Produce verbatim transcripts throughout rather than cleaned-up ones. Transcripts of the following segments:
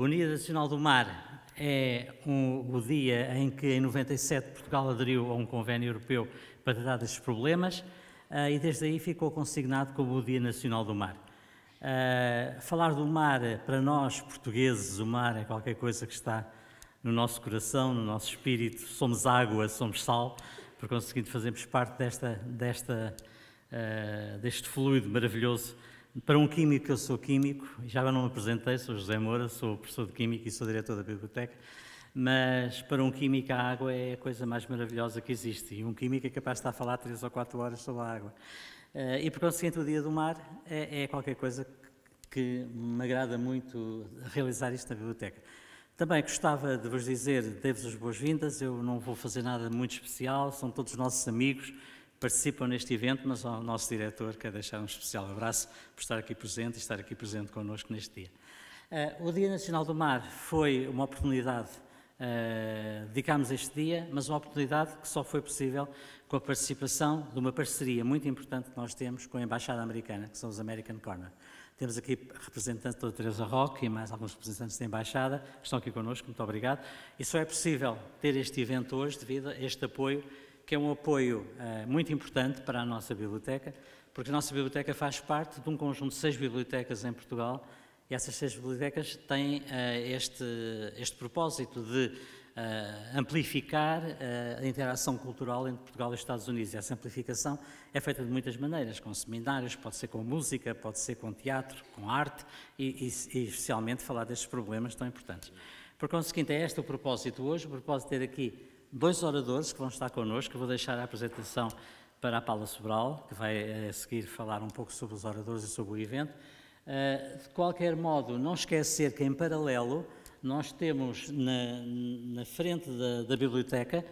O Dia Nacional do Mar é um, o dia em que, em noventa e sete, Portugal aderiu a um convênio europeu para tratar destes problemas uh, e desde aí ficou consignado como o Dia Nacional do Mar. Uh, falar do mar, para nós portugueses, o mar é qualquer coisa que está no nosso coração, no nosso espírito. Somos água, somos sal, por conseguinte fazemos parte desta, desta, uh, deste fluido maravilhoso. Para um químico, eu sou químico, já não me apresentei, sou José Moura, sou professor de Química e sou diretor da biblioteca, mas para um químico a água é a coisa mais maravilhosa que existe e um químico é capaz de estar a falar três ou quatro horas sobre a água. E por conseguinte o Dia do Mar é, é qualquer coisa que me agrada muito realizar isto na biblioteca. Também gostava de vos dizer, devo-vos as boas-vindas, eu não vou fazer nada muito especial, são todos nossos amigos, participam neste evento, mas ao nosso diretor quero deixar um especial abraço por estar aqui presente e estar aqui presente connosco neste dia. Uh, o Dia Nacional do Mar foi uma oportunidade, uh, dedicámos este dia, mas uma oportunidade que só foi possível com a participação de uma parceria muito importante que nós temos com a Embaixada Americana, que são os American Corner. Temos aqui representantes da Teresa Roque e mais alguns representantes da Embaixada que estão aqui connosco, muito obrigado. E só é possível ter este evento hoje devido a este apoio, que é um apoio uh, muito importante para a nossa biblioteca, porque a nossa biblioteca faz parte de um conjunto de seis bibliotecas em Portugal e essas seis bibliotecas têm uh, este, este propósito de uh, amplificar uh, a interação cultural entre Portugal e os Estados Unidos. E essa amplificação é feita de muitas maneiras, com seminários, pode ser com música, pode ser com teatro, com arte e, e, e especialmente falar destes problemas tão importantes. Por conseguinte, é este o propósito hoje, o propósito de ter aqui dois oradores que vão estar connosco. Eu vou deixar a apresentação para a Paula Sobral, que vai a seguir falar um pouco sobre os oradores e sobre o evento. De qualquer modo, não esquecer que em paralelo nós temos na, na frente da, da biblioteca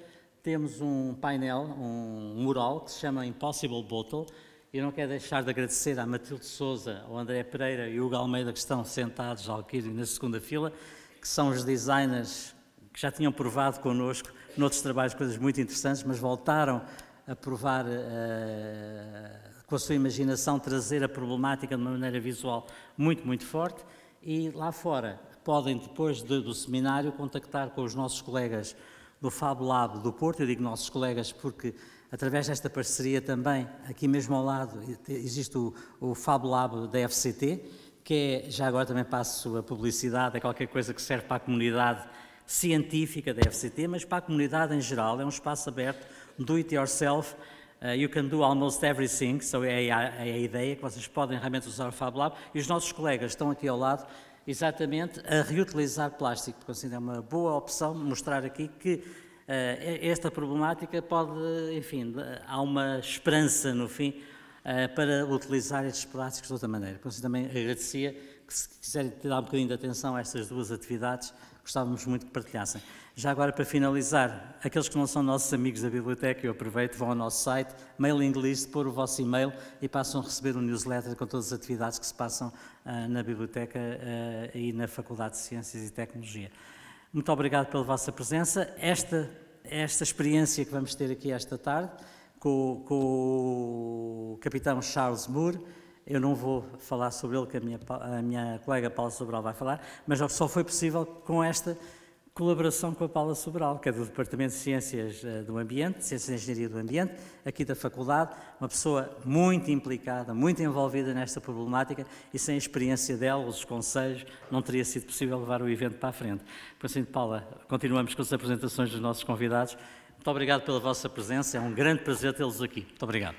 temos um painel, um mural que se chama Impossible Bottle. Eu não quero deixar de agradecer à Matilde Sousa, ao André Pereira e ao Galmeida que estão sentados ao aqui na segunda fila, que são os designers que já tinham provado connosco noutros trabalhos coisas muito interessantes, mas voltaram a provar uh, com a sua imaginação, trazer a problemática de uma maneira visual muito, muito forte. E lá fora podem, depois de, do seminário, contactar com os nossos colegas do FabLab do Porto. Eu digo nossos colegas porque, através desta parceria também, aqui mesmo ao lado, existe o, o FabLab da F C T, que é, já agora também passo a publicidade, é qualquer coisa que serve para a comunidade científica da F C T, mas para a comunidade em geral, é um espaço aberto, do it yourself, uh, you can do almost everything, so é a, é a ideia que vocês podem realmente usar o FabLab, e os nossos colegas estão aqui ao lado, exatamente, a reutilizar plástico, porque assim é uma boa opção mostrar aqui que uh, esta problemática pode, enfim, há uma esperança no fim uh, para utilizar estes plásticos de outra maneira. Por isso também agradecia que se quiserem dar um bocadinho de atenção a estas duas atividades, gostávamos muito que partilhassem. Já agora, para finalizar, aqueles que não são nossos amigos da biblioteca, eu aproveito, vão ao nosso site, mailing list, pôr o vosso e-mail e passam a receber um newsletter com todas as atividades que se passam uh, na biblioteca uh, e na Faculdade de Ciências e Tecnologia. Muito obrigado pela vossa presença. Esta, esta experiência que vamos ter aqui esta tarde, com, com o capitão Charles Moore. Eu não vou falar sobre ele, que a minha, a minha colega Paula Sobral vai falar, mas só foi possível com esta colaboração com a Paula Sobral, que é do Departamento de Ciências do Ambiente, Ciências e Engenharia do Ambiente, aqui da Faculdade, uma pessoa muito implicada, muito envolvida nesta problemática e sem a experiência dela, os conselhos, não teria sido possível levar o evento para a frente. Por assim, Paula, continuamos com as apresentações dos nossos convidados. Muito obrigado pela vossa presença, é um grande prazer tê-los aqui. Muito obrigado.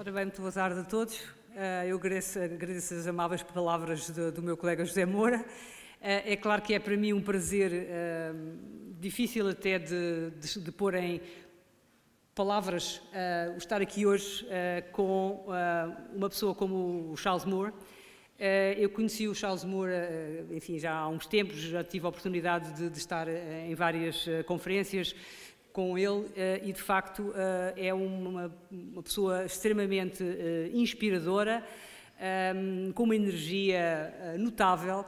Ora bem, muito boa tarde a todos. Eu agradeço, agradeço as amáveis palavras do, do meu colega José Moura. É claro que é para mim um prazer um, difícil até de, de, de pôr em palavras o uh, estar aqui hoje uh, com uh, uma pessoa como o Charles Moore. Uh, eu conheci o Charles Moore, uh, enfim, já há uns tempos, já tive a oportunidade de, de estar em várias uh, conferências com ele e, de facto, é uma, uma pessoa extremamente inspiradora, com uma energia notável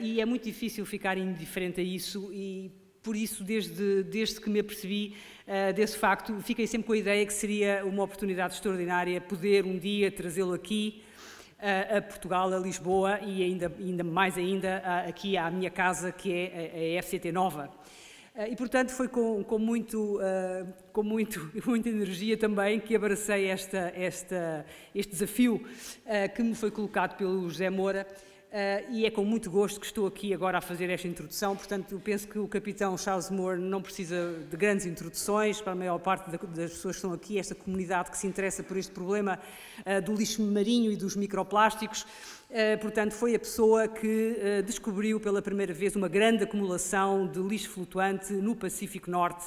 e é muito difícil ficar indiferente a isso e, por isso, desde, desde que me apercebi uh, desse facto, fiquei sempre com a ideia que seria uma oportunidade extraordinária poder um dia trazê-lo aqui, uh, a Portugal, a Lisboa e ainda, ainda mais ainda uh, aqui à minha casa, que é a, a F C T NOVA. E, portanto, foi com, com, muito, uh, com muito, muita energia também que abracei esta, esta, este desafio uh, que me foi colocado pelo José Moura, uh, e é com muito gosto que estou aqui agora a fazer esta introdução. Portanto, eu penso que o capitão Charles Moore não precisa de grandes introduções para a maior parte das pessoas que estão aqui, esta comunidade que se interessa por este problema uh, do lixo marinho e dos microplásticos. Uh, portanto, foi a pessoa que uh, descobriu pela primeira vez uma grande acumulação de lixo flutuante no Pacífico Norte.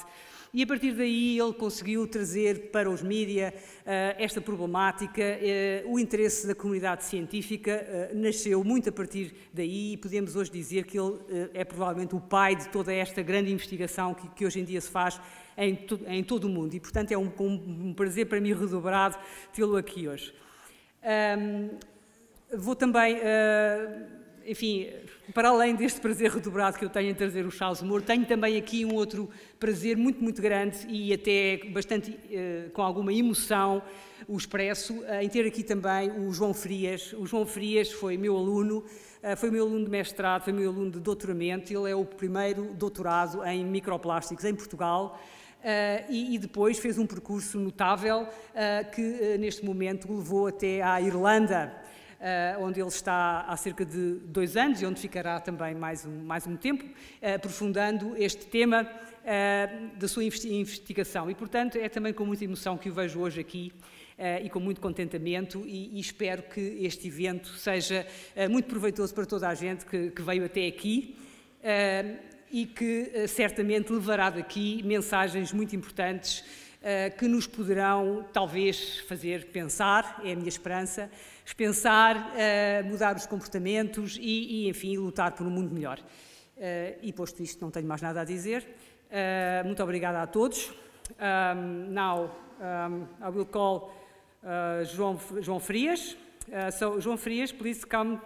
E a partir daí ele conseguiu trazer para os mídia uh, esta problemática. Uh, o interesse da comunidade científica uh, nasceu muito a partir daí e podemos hoje dizer que ele uh, é provavelmente o pai de toda esta grande investigação que, que hoje em dia se faz em, to em todo o mundo. E, portanto, é um, um, um prazer para mim redobrado tê-lo aqui hoje. Um, Vou também, enfim, para além deste prazer redobrado que eu tenho em trazer o Charles Moore, tenho também aqui um outro prazer muito, muito grande e até bastante, com alguma emoção, o expresso, em ter aqui também o João Frias. O João Frias foi meu aluno, foi meu aluno de mestrado, foi meu aluno de doutoramento. Ele é o primeiro doutorado em microplásticos em Portugal. Uh, e, e depois fez um percurso notável uh, que, uh, neste momento, o levou até à Irlanda, uh, onde ele está há cerca de dois anos e onde ficará também mais um, mais um tempo, uh, aprofundando este tema uh, da sua investigação. E, portanto, é também com muita emoção que o vejo hoje aqui uh, e com muito contentamento e, e espero que este evento seja uh, muito proveitoso para toda a gente que, que veio até aqui. Uh, e que certamente levará daqui mensagens muito importantes uh, que nos poderão, talvez, fazer pensar, é a minha esperança, pensar, uh, mudar os comportamentos e, e, enfim, lutar por um mundo melhor. Uh, e, posto isto, não tenho mais nada a dizer. Uh, muito obrigada a todos. Um, now, um, I will call uh, João, João Frias. Uh, so, João Frias, please come.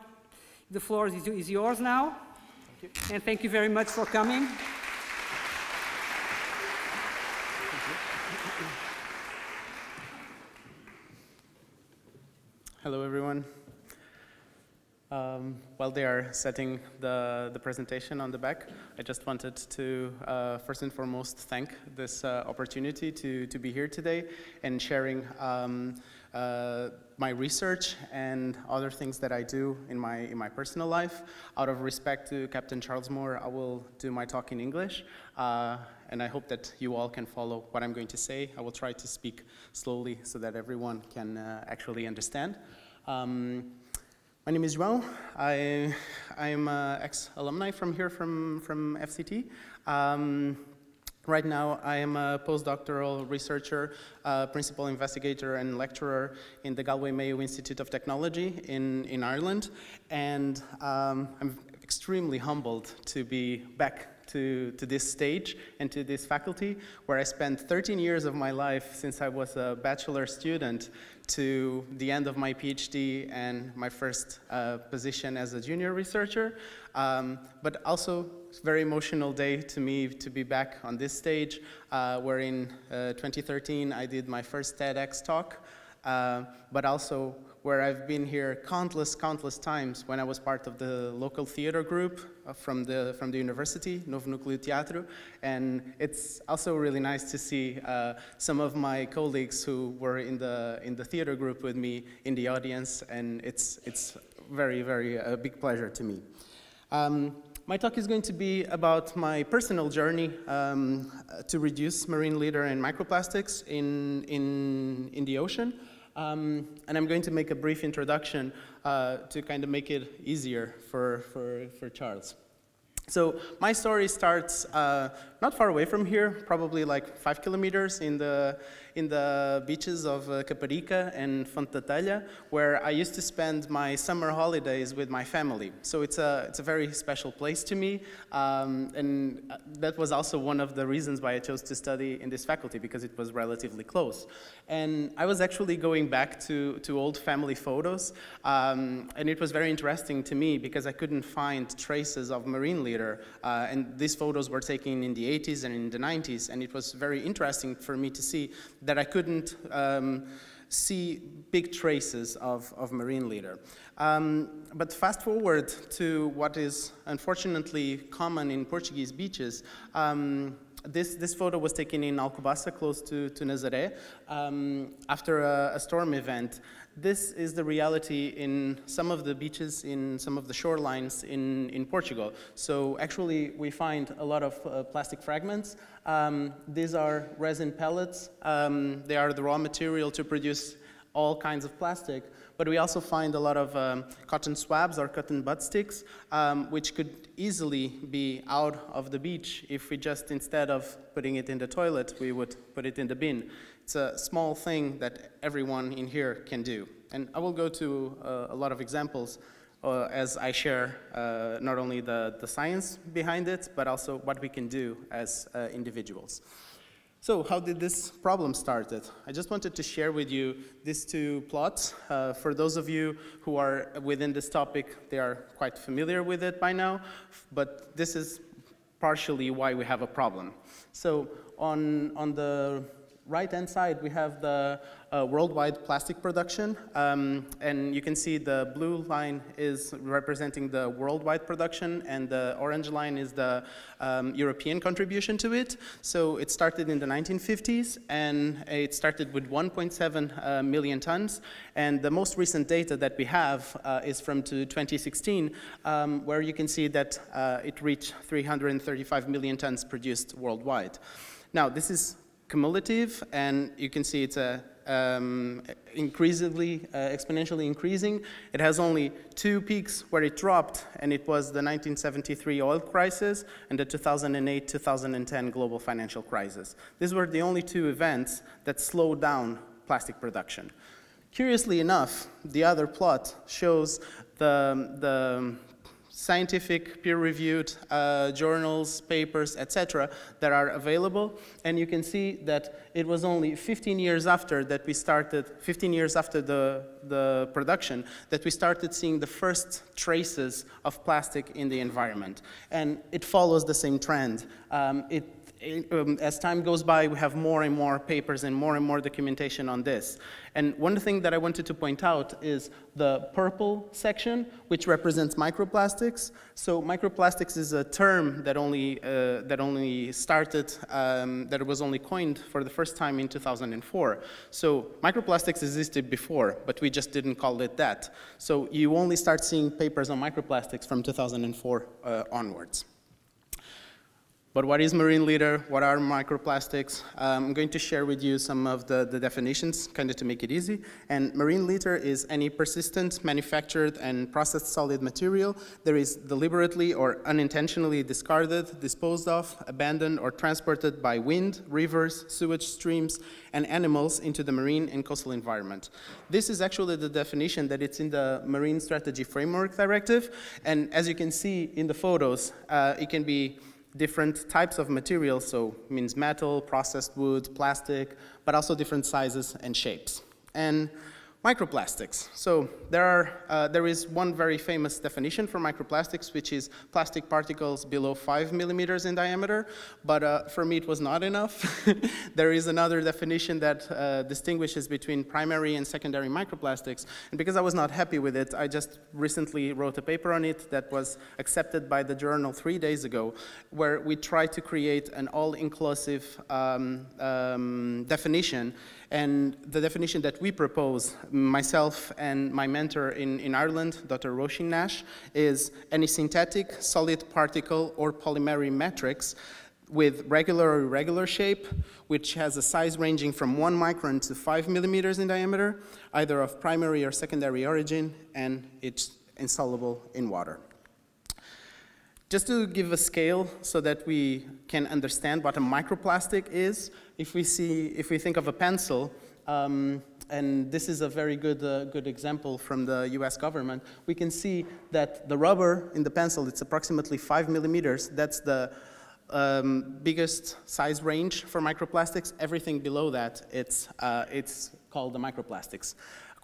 The floor is, is yours now. And thank you very much for coming. Hello, everyone. Um, while they are setting the, the presentation on the back, I just wanted to uh, first and foremost thank this uh, opportunity to, to be here today and sharing um, Uh, my research and other things that I do in my, in my personal life. Out of respect to Captain Charles Moore, I will do my talk in English, uh, and I hope that you all can follow what I'm going to say. I will try to speak slowly so that everyone can uh, actually understand. Um, my name is João. I am an ex-alumni from here, from, from F C T. Um, Right now, I am a postdoctoral researcher, uh, principal investigator, and lecturer in the Galway-Mayo Institute of Technology in, in Ireland. And um, I'm extremely humbled to be back to, to this stage and to this faculty, where I spent thirteen years of my life since I was a bachelor student to the end of my PhD and my first uh, position as a junior researcher. Um, but also, it's a very emotional day to me to be back on this stage, uh, where in uh, twenty thirteen I did my first TEDx talk, uh, but also where I've been here countless, countless times when I was part of the local theater group from the, from the university, Novo Nucleo Teatro. And it's also really nice to see uh, some of my colleagues who were in the, in the theater group with me in the audience, and it's, it's very, very a big pleasure to me. Um, My talk is going to be about my personal journey um, to reduce marine litter and microplastics in, in, in the ocean. Um, and I'm going to make a brief introduction uh, to kind of make it easier for, for, for Charles. So my story starts uh, not far away from here, probably like five kilometers in the, in the beaches of uh, Caparica and Fonte Talha, where I used to spend my summer holidays with my family. So it's a, it's a very special place to me, um, and that was also one of the reasons why I chose to study in this faculty, because it was relatively close. And I was actually going back to, to old family photos, um, and it was very interesting to me because I couldn't find traces of marine litter, uh, and these photos were taken in the the eighties and in the nineties, and it was very interesting for me to see that I couldn't um, see big traces of, of marine litter. Um, but fast forward to what is unfortunately common in Portuguese beaches. Um, This, this photo was taken in Alcobaça, close to, to Nazaré, um, after a, a storm event. This is the reality in some of the beaches, in some of the shorelines in, in Portugal. So actually, we find a lot of uh, plastic fragments. Um, these are resin pellets. Um, they are the raw material to produce all kinds of plastic. But we also find a lot of um, cotton swabs or cotton bud sticks, um, which could easily be out of the beach if we just, instead of putting it in the toilet, we would put it in the bin. It's a small thing that everyone in here can do. And I will go to uh, a lot of examples uh, as I share uh, not only the, the science behind it, but also what we can do as uh, individuals. So how did this problem start? I just wanted to share with you these two plots. Uh, for those of you who are within this topic, they are quite familiar with it by now, but this is partially why we have a problem. So on, on the right-hand side, we have the uh, worldwide plastic production, um, and you can see the blue line is representing the worldwide production, and the orange line is the um, European contribution to it. So it started in the nineteen fifties, and it started with one point seven uh, million tons, and the most recent data that we have uh, is from to twenty sixteen, um, where you can see that uh, it reached three hundred thirty-five million tons produced worldwide. Now, this is cumulative, and you can see it's a, um, increasingly, uh, exponentially increasing. It has only two peaks where it dropped, and it was the nineteen seventy-three oil crisis and the two thousand eight to two thousand ten global financial crisis. These were the only two events that slowed down plastic production. Curiously enough, the other plot shows the, the scientific, peer-reviewed uh, journals, papers, et cetera that are available. And you can see that it was only fifteen years after that we started, fifteen years after the, the production, that we started seeing the first traces of plastic in the environment. And it follows the same trend. Um, it, it, um, as time goes by, we have more and more papers and more and more documentation on this. And one thing that I wanted to point out is the purple section, which represents microplastics. So microplastics is a term that only, uh, that only started, um, that was only coined for the first time in two thousand four. So microplastics existed before, but we just didn't call it that. So you only start seeing papers on microplastics from two thousand four uh, onwards. But what is marine litter? What are microplastics? Um, I'm going to share with you some of the, the definitions, kind of to make it easy. And marine litter is any persistent, manufactured, and processed solid material that is deliberately or unintentionally discarded, disposed of, abandoned, or transported by wind, rivers, sewage streams, and animals into the marine and coastal environment. This is actually the definition that it's in the Marine Strategy Framework Directive. And as you can see in the photos, uh, it can be different types of materials, so means metal, processed wood, plastic, but also different sizes and shapes. And microplastics. So there are, uh, there is one very famous definition for microplastics, which is plastic particles below five millimeters in diameter, but uh, for me it was not enough. There is another definition that uh, distinguishes between primary and secondary microplastics, and because I was not happy with it, I just recently wrote a paper on it that was accepted by the journal three days ago, where we try to create an all-inclusive um, um, definition. And the definition that we propose, myself and my mentor in, in Ireland, Doctor Roisin Nash, is any synthetic, solid particle, or polymeric matrix with regular or irregular shape, which has a size ranging from one micron to five millimeters in diameter, either of primary or secondary origin, and it's insoluble in water. Just to give a scale so that we can understand what a microplastic is, if we see, if we think of a pencil, um, and this is a very good, uh, good example from the U S government, we can see that the rubber in the pencil, it's approximately five millimeters. That's the um, biggest size range for microplastics. Everything below that, it's, uh, it's called the microplastics.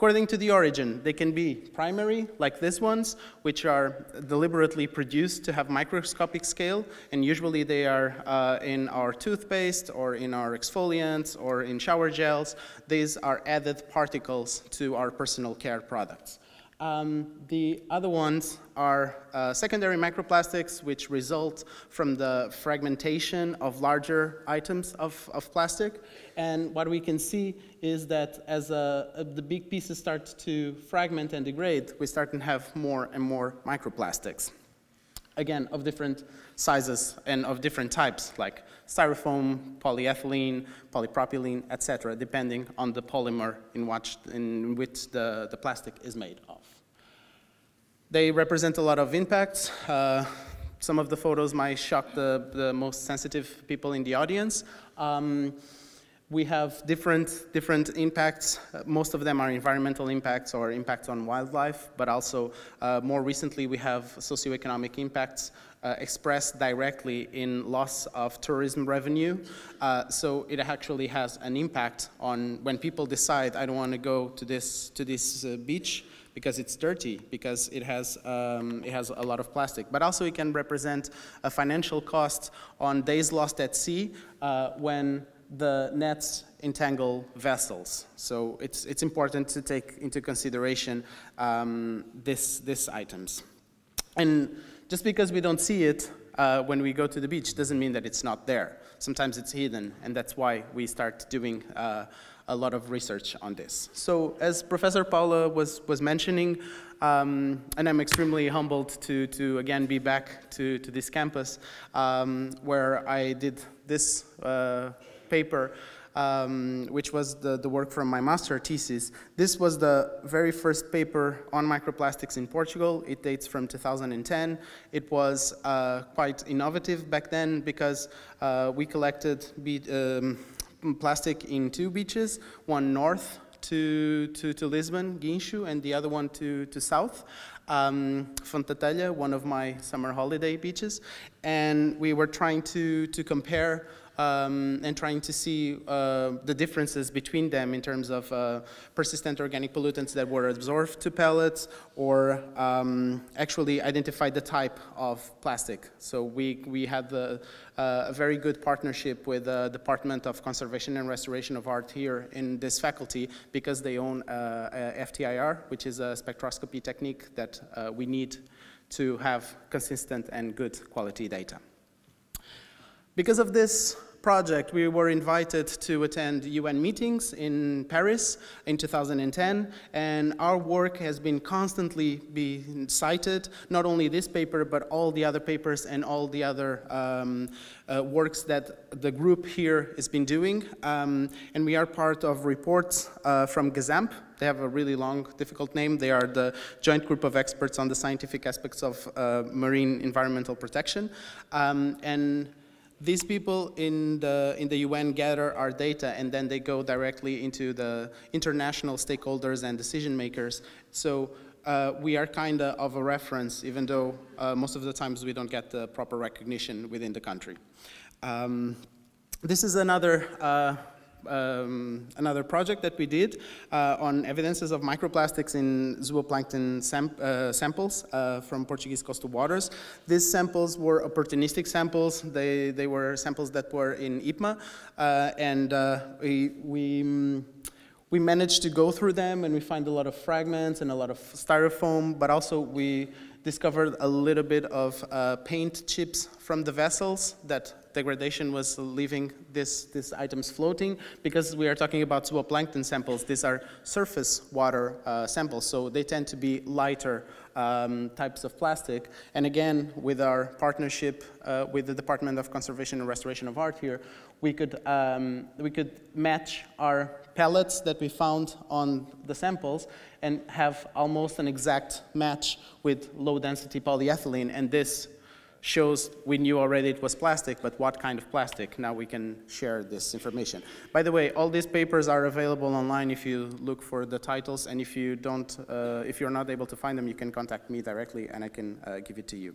According to the origin, they can be primary, like these ones, which are deliberately produced to have microscopic scale, and usually they are uh, in our toothpaste, or in our exfoliants, or in shower gels. These are added particles to our personal care products. Um, the other ones are uh, secondary microplastics, which result from the fragmentation of larger items of, of plastic. And what we can see is that as a, a, the big pieces start to fragment and degrade, we start to have more and more microplastics. Again, of different sizes and of different types, like styrofoam, polyethylene, polypropylene, et cetera, depending on the polymer in which, in which the, the plastic is made of. They represent a lot of impacts. Uh, some of the photos might shock the, the most sensitive people in the audience. Um, we have different, different impacts. Uh, most of them are environmental impacts or impacts on wildlife, but also uh, more recently we have socioeconomic impacts Uh, expressed directly in loss of tourism revenue. Uh, so it actually has an impact on when people decide, I don't want to go to this, to this uh, beach because it's dirty, because it has, um, it has a lot of plastic. But also it can represent a financial cost on days lost at sea uh, when the nets entangle vessels. So it's, it's important to take into consideration um, this, this items. And just because we don't see it uh, when we go to the beach doesn't mean that it's not there. Sometimes it's hidden, and that's why we start doing uh, a lot of research on this. So as Professor Paula was, was mentioning, um, and I'm extremely humbled to, to again be back to, to this campus um, where I did this uh, paper, Um, which was the, the work from my master thesis. This was the very first paper on microplastics in Portugal. It dates from two thousand ten. It was uh, quite innovative back then because uh, we collected be um, plastic in two beaches, one north to, to, to Lisbon, Guincho, and the other one to, to south. Um, Fonte Talha, one of my summer holiday beaches. And we were trying to, to compare Um, and trying to see uh, the differences between them in terms of uh, persistent organic pollutants that were absorbed to pellets, or um, actually identify the type of plastic. So we, we had the, uh, a very good partnership with the Department of Conservation and Restoration of Art here in this faculty, because they own uh, a F T I R, which is a spectroscopy technique that uh, we need to have consistent and good quality data. Because of this project, we were invited to attend U N meetings in Paris in two thousand ten, and our work has been constantly being cited, not only this paper, but all the other papers and all the other um, uh, works that the group here has been doing. Um, and we are part of reports uh, from GESAMP. They have a really long, difficult name. They are the joint group of experts on the scientific aspects of uh, marine environmental protection. Um, and These people in the, in the U N gather our data, and then they go directly into the international stakeholders and decision makers. So uh, we are kind of a reference, even though uh, most of the times we don't get the proper recognition within the country. Um, this is another uh, Um, another project that we did uh, on evidences of microplastics in zooplankton sam uh, samples uh, from Portuguese coastal waters. These samples were opportunistic samples. They, they were samples that were in I P M A, uh, and uh, we, we mm, We managed to go through them, and we find a lot of fragments and a lot of styrofoam, but also we discovered a little bit of uh, paint chips from the vessels that degradation was leaving this, these items floating. Because we are talking about zooplankton samples, these are surface water uh, samples, so they tend to be lighter um, types of plastic. And again, with our partnership uh, with the Department of Conservation and Restoration of Art here, we could, um, we could match our pellets that we found on the samples and have almost an exact match with low-density polyethylene. And this shows we knew already it was plastic, but what kind of plastic? Now we can share this information. By the way, all these papers are available online if you look for the titles, and if you don't, uh, if you're not able to find them, you can contact me directly, and I can uh, give it to you.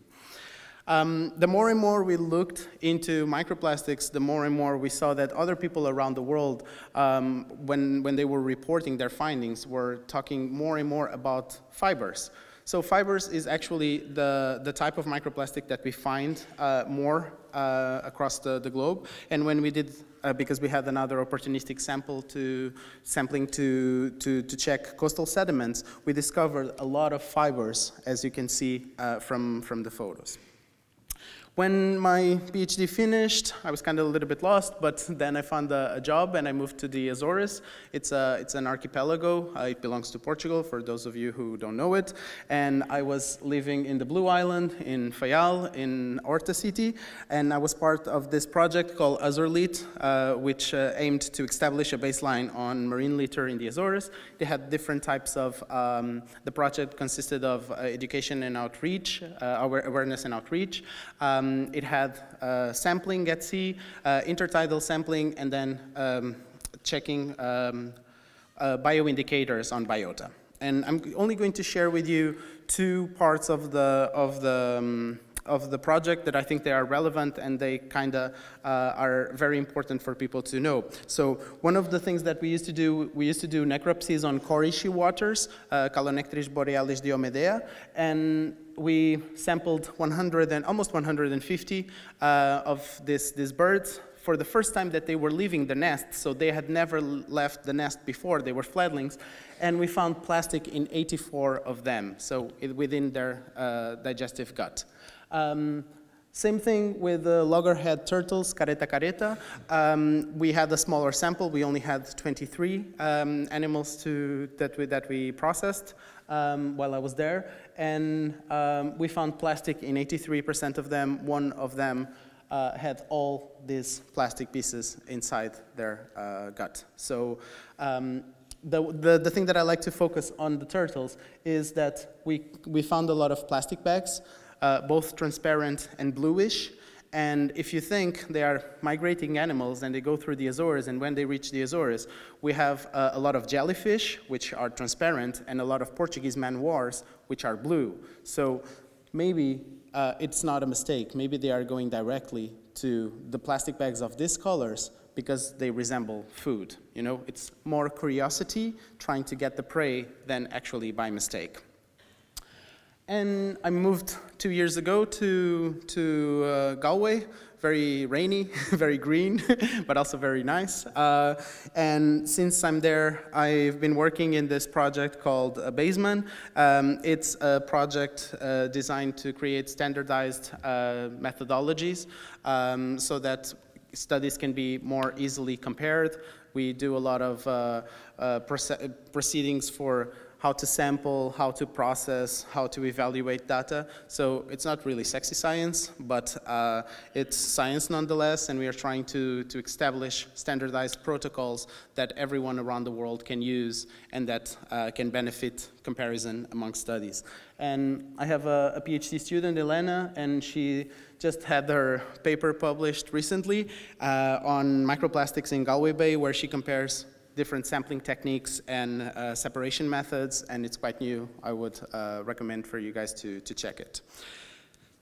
Um, the more and more we looked into microplastics, the more and more we saw that other people around the world, um, when, when they were reporting their findings, were talking more and more about fibers. So fibers is actually the, the type of microplastic that we find uh, more uh, across the, the globe. And when we did, uh, because we had another opportunistic sample to, sampling to, to, to check coastal sediments, we discovered a lot of fibers, as you can see uh, from, from the photos. When my PhD finished, I was kind of a little bit lost, but then I found a, a job and I moved to the Azores. It's, a, it's an archipelago. Uh, it belongs to Portugal, for those of you who don't know it. And I was living in the Blue Island, in Fayal, in Orta City, and I was part of this project called AzorLit, uh, which uh, aimed to establish a baseline on marine litter in the Azores. They had different types of, um, the project consisted of uh, education and outreach, uh, awareness and outreach. Um, It had uh, sampling at sea, uh, intertidal sampling, and then um, checking um, uh, bioindicators on biota. And I'm only going to share with you two parts of the of the um, of the project that I think they are relevant and they kind of uh, are very important for people to know. So one of the things that we used to do, we used to do necropsies on core issue waters, uh, Calonectris borealis diomedea, and we sampled one hundred and almost one hundred fifty uh, of this, these birds for the first time that they were leaving the nest. So they had never left the nest before, they were fledglings, and we found plastic in eighty-four of them, so it, within their uh, digestive gut. Um, same thing with the loggerhead turtles, careta careta. Um, we had a smaller sample. We only had twenty-three um, animals to, that, we, that we processed um, while I was there. And um, we found plastic in eighty-three percent of them. One of them uh, had all these plastic pieces inside their uh, gut. So um, The, the, the thing that I like to focus on the turtles is that we, we found a lot of plastic bags, uh, both transparent and bluish. And if you think they are migrating animals and they go through the Azores, and when they reach the Azores, we have uh, a lot of jellyfish, which are transparent, and a lot of Portuguese man-o-wars, which are blue. So maybe uh, it's not a mistake. Maybe they are going directly to the plastic bags of these colors, because they resemble food. You know, it's more curiosity trying to get the prey than actually by mistake. And I moved two years ago to, to uh, Galway, very rainy, very green, but also very nice. Uh, and since I'm there, I've been working in this project called uh, Baseman. Um, it's a project uh, designed to create standardized uh, methodologies um, so that studies can be more easily compared. We do a lot of uh, uh, proceedings for how to sample, how to process, how to evaluate data. So it's not really sexy science, but uh, it's science nonetheless, and we are trying to, to establish standardized protocols that everyone around the world can use and that uh, can benefit comparison among studies. And I have a, a PhD student, Elena, and she just had her paper published recently uh, on microplastics in Galway Bay, where she compares different sampling techniques and uh, separation methods, and it's quite new. I would uh, recommend for you guys to, to check it.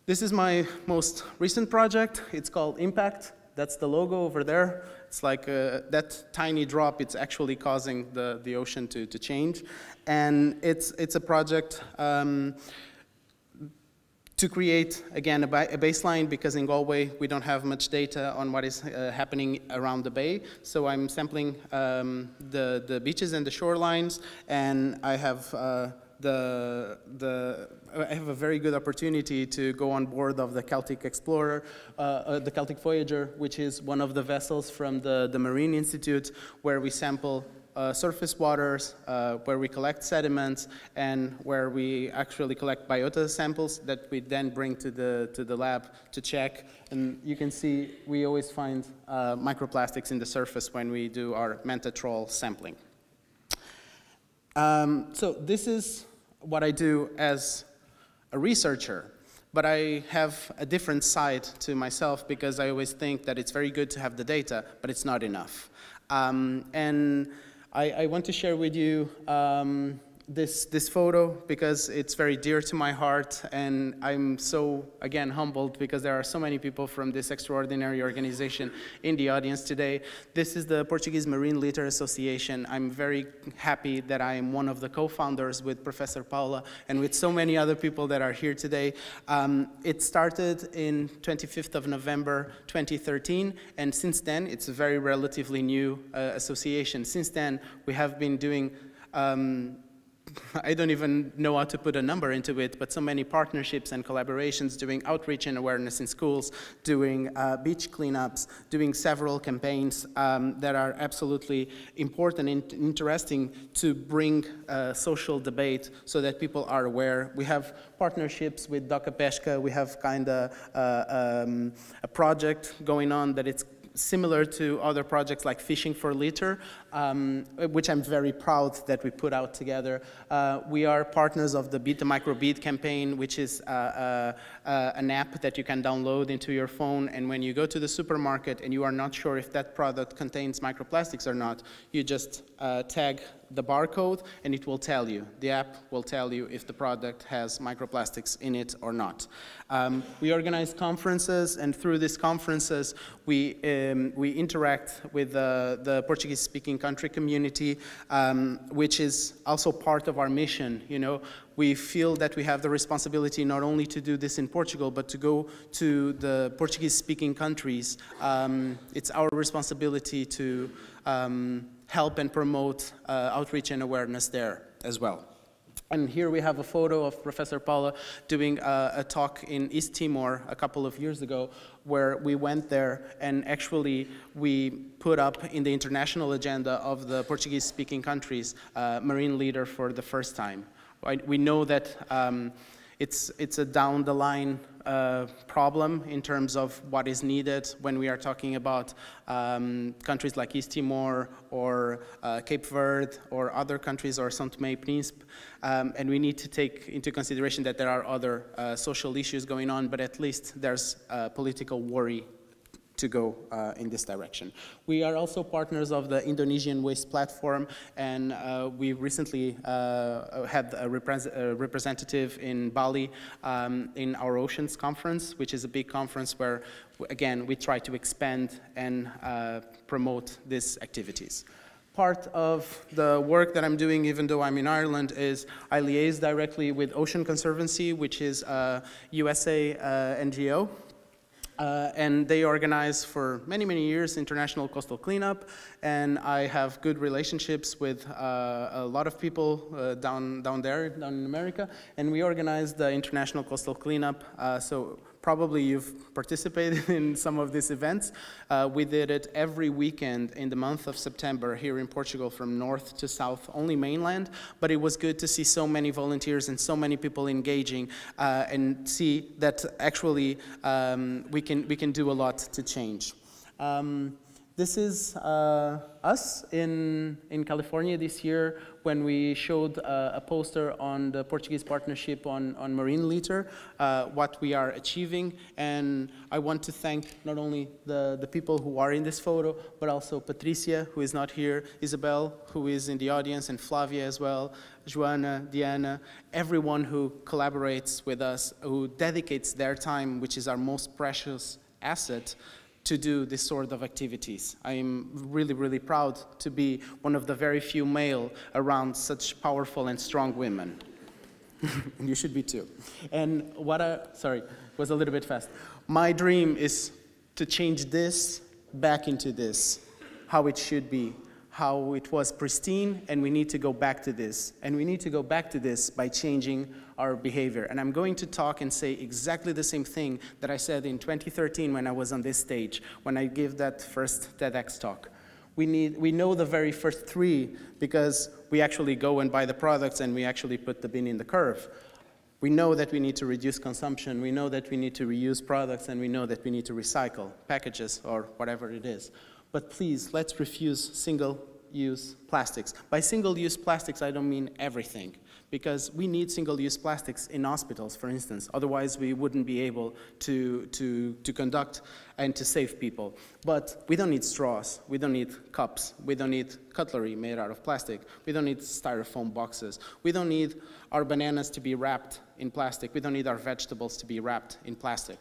This is my most recent project. It's called Impact. That's the logo over there. It's like uh, that tiny drop, it's actually causing the, the ocean to, to change. And it's, it's a project um, to create, again, a, ba a baseline, because in Galway we don't have much data on what is uh, happening around the bay. So I'm sampling um, the, the beaches and the shorelines, and I have uh, the, the, I have a very good opportunity to go on board of the Celtic Explorer, uh, uh, the Celtic Voyager, which is one of the vessels from the, the Marine Institute, where we sample Uh, surface waters, uh, where we collect sediments, and where we actually collect biota samples that we then bring to the, to the lab to check. And you can see we always find uh, microplastics in the surface when we do our manta-trawl sampling. Um, so this is what I do as a researcher. But I have a different side to myself, because I always think that it's very good to have the data, but it's not enough. Um, and I, I want to share with you um, this, this photo because it's very dear to my heart, and I'm so, again, humbled because there are so many people from this extraordinary organization in the audience today. This is the Portuguese Marine Litter Association. I'm very happy that I am one of the co-founders with Professor Paula and with so many other people that are here today. Um, it started in twenty-fifth of November twenty thirteen, and since then, it's a very relatively new uh, association. Since then, we have been doing um, I don't even know how to put a number into it, but so many partnerships and collaborations, doing outreach and awareness in schools, doing uh, beach cleanups, doing several campaigns um, that are absolutely important and interesting to bring uh, social debate so that people are aware. We have partnerships with Doca Pesca. We have kind of uh, um, a project going on that it's similar to other projects like Fishing for Litter, um, which I'm very proud that we put out together. Uh, we are partners of the Beat the Microbead campaign, which is uh, uh, uh, an app that you can download into your phone. And when you go to the supermarket and you are not sure if that product contains microplastics or not, you just uh, tag the barcode and it will tell you. The app will tell you if the product has microplastics in it or not. Um, we organize conferences, and through these conferences we, um, we interact with uh, the Portuguese-speaking country community, um, which is also part of our mission. You know, we feel that we have the responsibility not only to do this in Portugal, but to go to the Portuguese-speaking countries. Um, it's our responsibility to um, help and promote uh, outreach and awareness there as well. And here we have a photo of Professor Paula doing a, a talk in East Timor a couple of years ago, where we went there and actually we put up in the international agenda of the Portuguese-speaking countries uh, marine litter for the first time. We know that um, it's, it's a down-the-line Uh, problem in terms of what is needed when we are talking about um, countries like East Timor or uh, Cape Verde or other countries or Saint Tomé and Príncipe. Um, and we need to take into consideration that there are other uh, social issues going on, but at least there's uh, political worry to go uh, in this direction. We are also partners of the Indonesian Waste Platform, and uh, we recently uh, had a, repres a representative in Bali um, in our Oceans Conference, which is a big conference where, again, we try to expand and uh, promote these activities. Part of the work that I'm doing, even though I'm in Ireland, is I liaise directly with Ocean Conservancy, which is a U S A uh, N G O. Uh, and they organize for many, many years international coastal cleanup, and I have good relationships with uh, a lot of people uh, down, down there, down in America, and we organize the international coastal cleanup. Uh, so probably you've participated in some of these events. Uh, we did it every weekend in the month of September here in Portugal, from north to south, only mainland, but it was good to see so many volunteers and so many people engaging uh, and see that actually um, we can, we can do a lot to change. Um, This is uh, us in, in California this year, when we showed uh, a poster on the Portuguese partnership on, on marine litter, uh, what we are achieving. And I want to thank not only the, the people who are in this photo, but also Patricia, who is not here, Isabel, who is in the audience, and Flavia as well, Joana, Diana, everyone who collaborates with us, who dedicates their time, which is our most precious asset, to do this sort of activities. I am really, really proud to be one of the very few male around such powerful and strong women. And you should be too. And what I, sorry, was a little bit fast. My dream is to change this back into this, how it should be, how it was pristine, and we need to go back to this. And we need to go back to this by changing our behavior. And I'm going to talk and say exactly the same thing that I said in twenty thirteen when I was on this stage, when I gave that first TEDx talk. We, need, we know the very first three because we actually go and buy the products and we actually put the bin in the curve. We know that we need to reduce consumption, we know that we need to reuse products, and we know that we need to recycle packages or whatever it is. But please, let's refuse single-use plastics. By single-use plastics, I don't mean everything, because we need single-use plastics in hospitals, for instance. Otherwise, we wouldn't be able to, to, to conduct and to save people. But we don't need straws. We don't need cups. We don't need cutlery made out of plastic. We don't need styrofoam boxes. We don't need our bananas to be wrapped in plastic. We don't need our vegetables to be wrapped in plastic.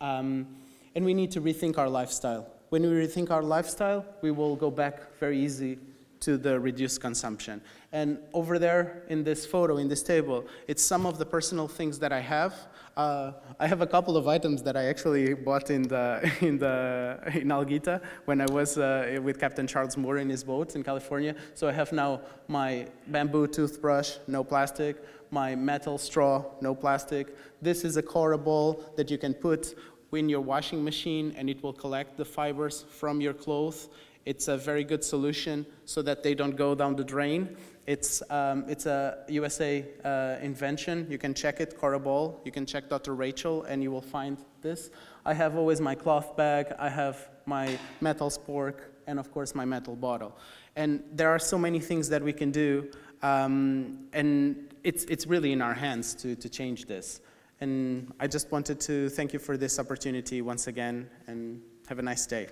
Um, and we need to rethink our lifestyle. When we rethink our lifestyle, we will go back very easy to the reduced consumption. And over there in this photo, in this table, it's some of the personal things that I have. Uh, I have a couple of items that I actually bought in the in the in Algeta when I was uh, with Captain Charles Moore in his boat in California. So I have now my bamboo toothbrush, no plastic, my metal straw, no plastic. This is a Cora Ball that you can put in your washing machine and it will collect the fibers from your clothes. It's a very good solution so that they don't go down the drain. It's, um, it's a U S A uh, invention. You can check it, Cora Ball. You can check Doctor Rachel, and you will find this. I have always my cloth bag. I have my metal spork, and of course, my metal bottle. And there are so many things that we can do, um, and it's, it's really in our hands to, to change this. And I just wanted to thank you for this opportunity once again, and have a nice day.